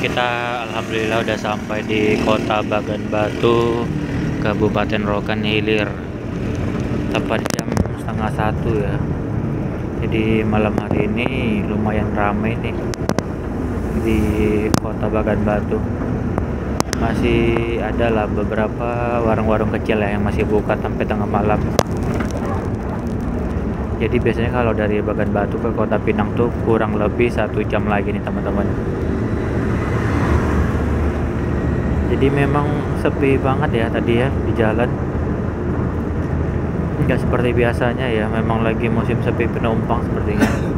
Kita alhamdulillah udah sampai di Kota Bagan Batu, Kabupaten Rokan Hilir, tepat jam 12:30 ya. Jadi malam hari ini lumayan ramai nih di Kota Bagan Batu. Masih ada lah beberapa warung-warung kecil ya yang masih buka sampai tengah malam. Jadi biasanya kalau dari Bagan Batu ke Kota Pinang tuh kurang lebih 1 jam lagi nih teman-teman. Jadi memang sepi banget ya tadi ya di jalan, nggak seperti biasanya ya, memang lagi musim sepi penumpang sepertinya.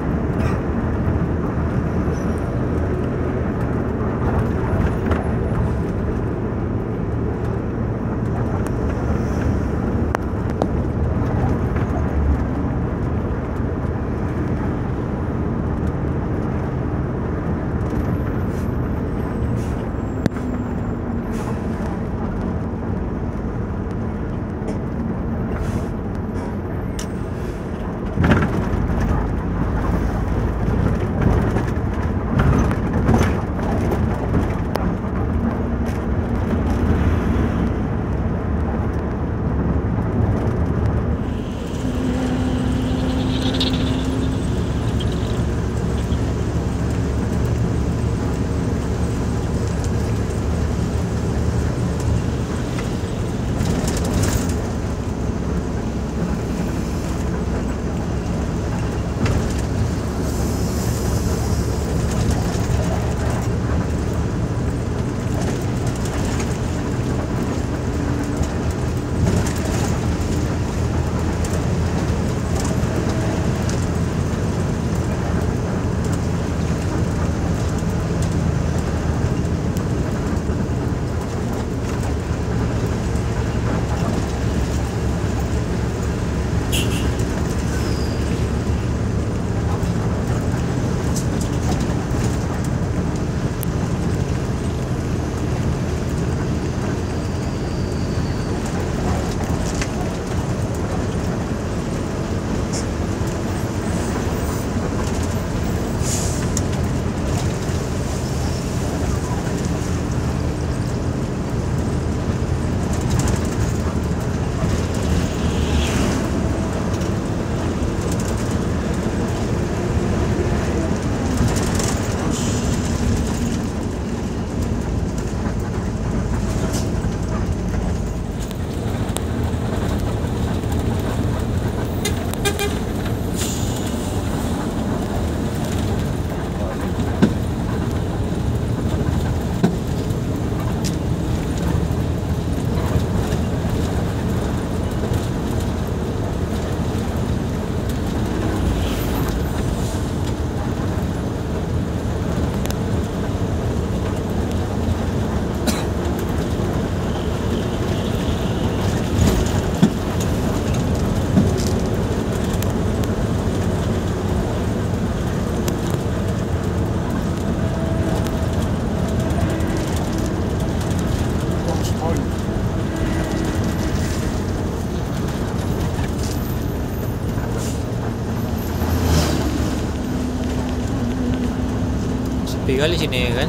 Kali sini kan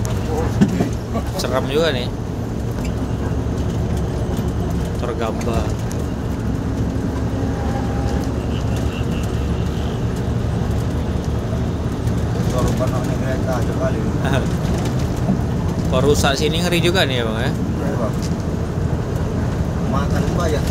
seram juga nih, tergambar. Perusak sini ngeri juga nih ya Bang ya, makan banyak.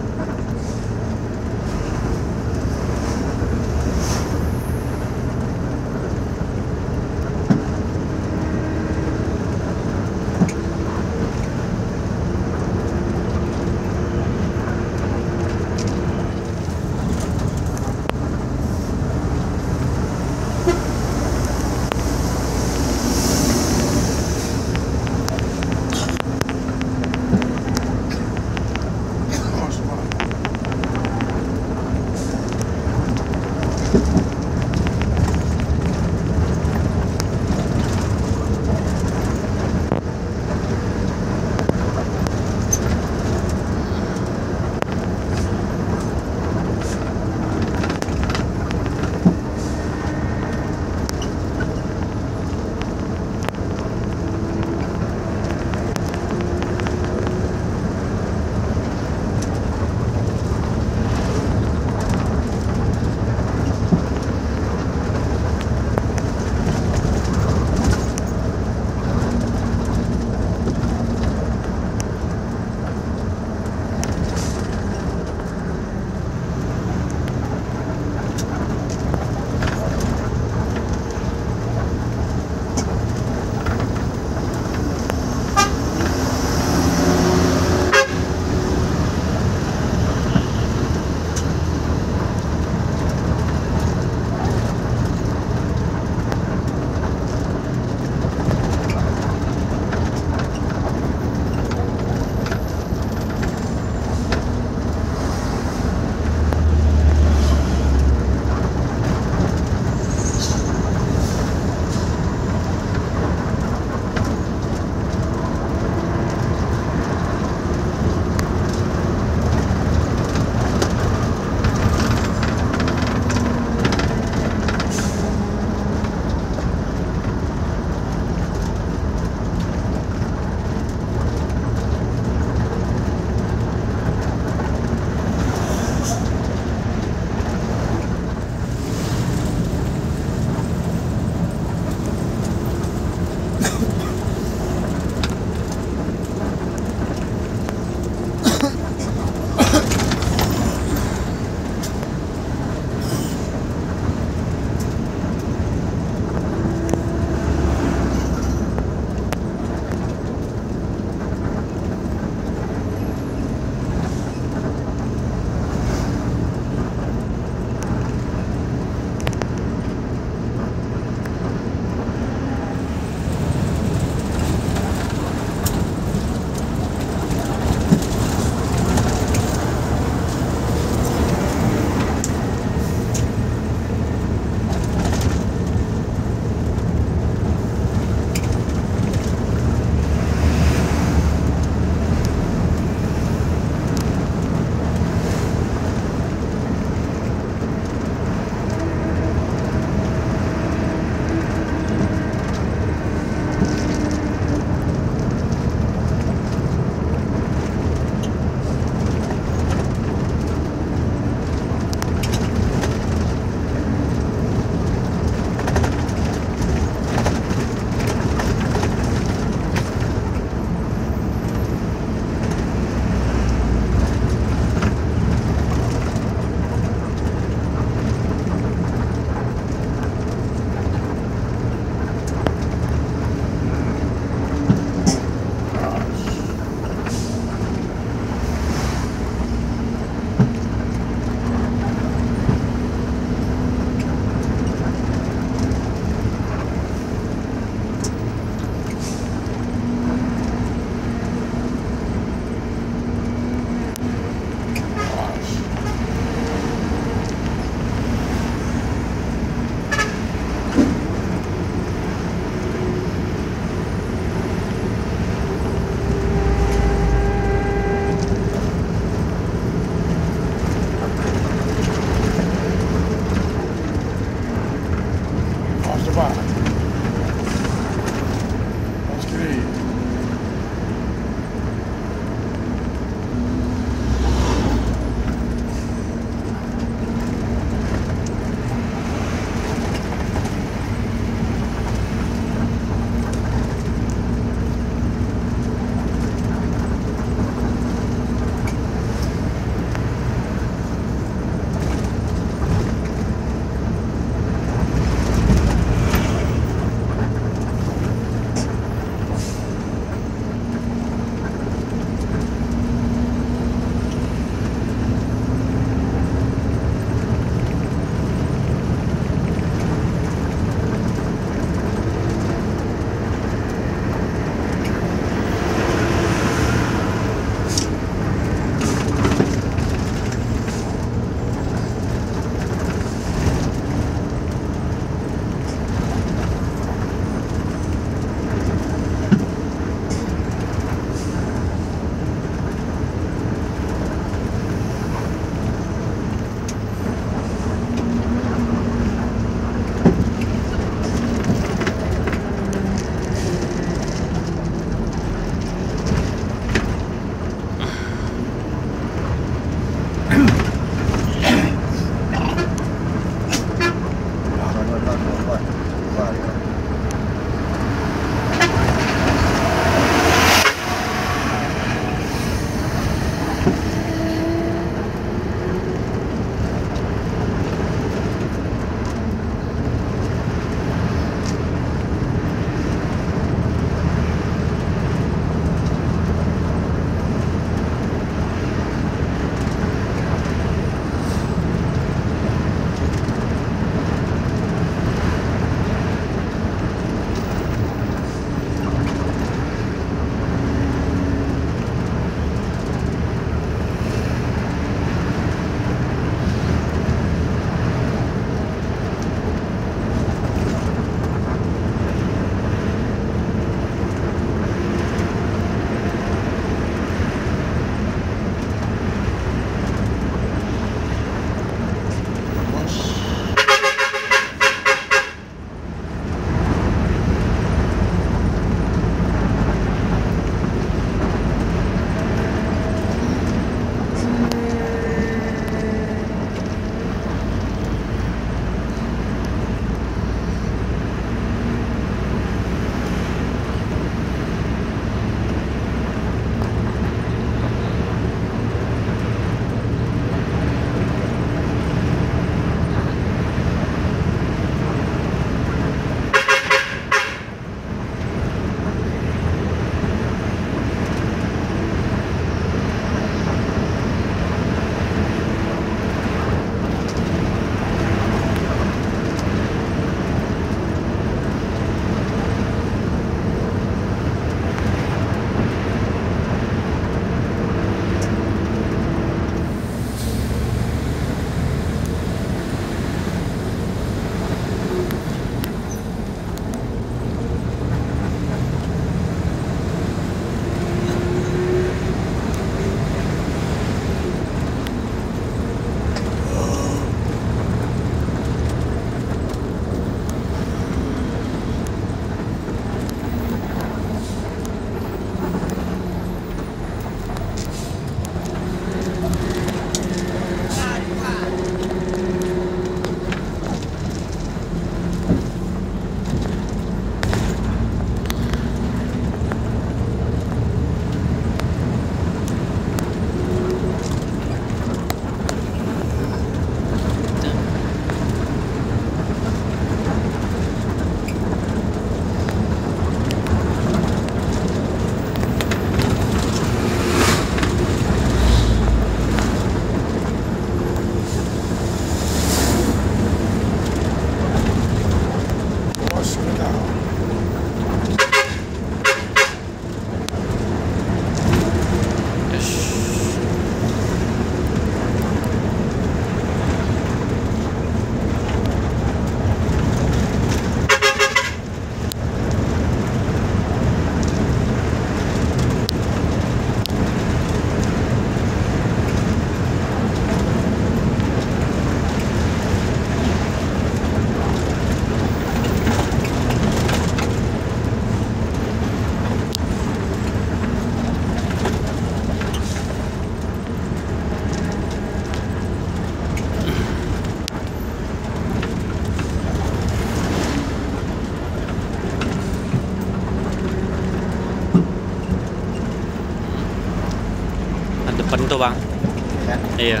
Iya.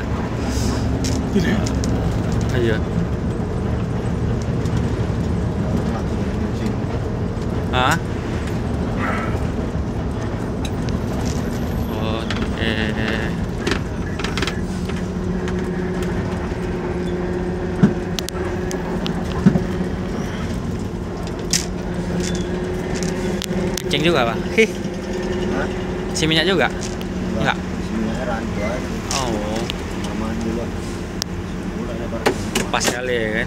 Gini. Iya. Hah? Kencing juga, Pak? Si minyak juga? Enggak. Oh. Pas kali ya kan?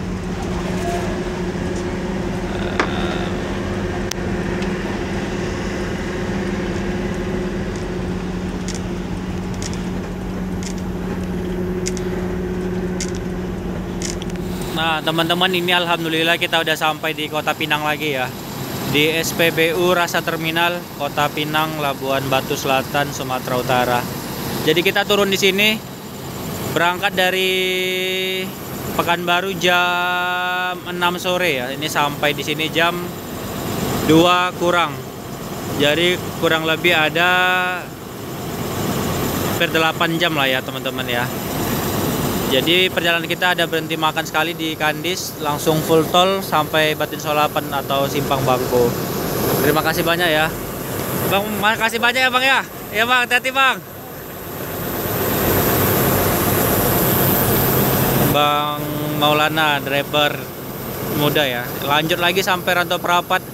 Nah, teman-teman, ini alhamdulillah kita udah sampai di Kota Pinang lagi ya. Di SPBU Rasa Terminal Kota Pinang, Labuan Batu Selatan, Sumatera Utara. Jadi kita turun di sini, berangkat dari Pekanbaru jam 6 sore ya. Ini sampai di sini jam 2 kurang. Jadi kurang lebih ada hampir 8 jam lah ya, teman-teman ya. Jadi perjalanan kita ada berhenti makan sekali di Kandis, langsung full tol sampai Batin Solapan atau Simpang Bangko. Terima kasih banyak ya. Bang, makasih banyak ya Bang ya. Ya Bang, hati-hati Bang. Bang Maulana, driver muda ya. Lanjut lagi sampai Rantau Perapat.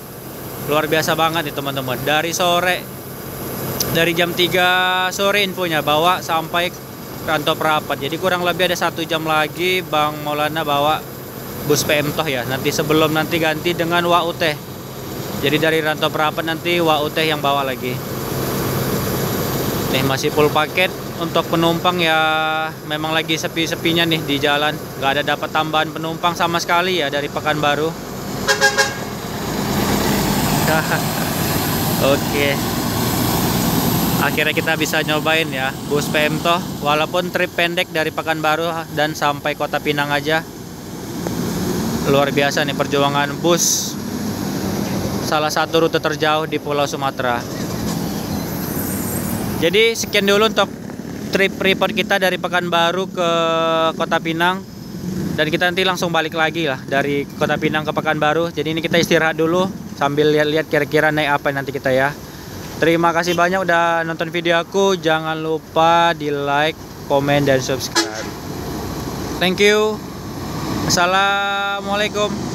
Luar biasa banget nih teman-teman. Dari sore, dari jam 3 sore infonya bawa sampai Rantau Perapat. Jadi kurang lebih ada 1 jam lagi Bang Maulana bawa bus PMTOH ya. Nanti sebelum nanti ganti dengan Wa Uteh. Jadi dari Rantau Perapat nanti Wa Uteh yang bawa lagi. Nih masih full paket untuk penumpang ya. Memang lagi sepi-sepinya nih di jalan. Nggak ada dapat tambahan penumpang sama sekali ya dari Pekanbaru. Oke. Akhirnya kita bisa nyobain ya bus PMTOH, walaupun trip pendek dari Pekanbaru dan sampai Kota Pinang aja. Luar biasa nih perjuangan bus, salah satu rute terjauh di Pulau Sumatera. Jadi sekian dulu untuk trip report kita dari Pekanbaru ke Kota Pinang, dan kita nanti langsung balik lagi lah dari Kota Pinang ke Pekanbaru. Jadi ini kita istirahat dulu sambil lihat-lihat kira-kira naik apa nanti kita ya. Terima kasih banyak udah nonton video aku. Jangan lupa di like, komen, dan subscribe. Thank you. Assalamualaikum.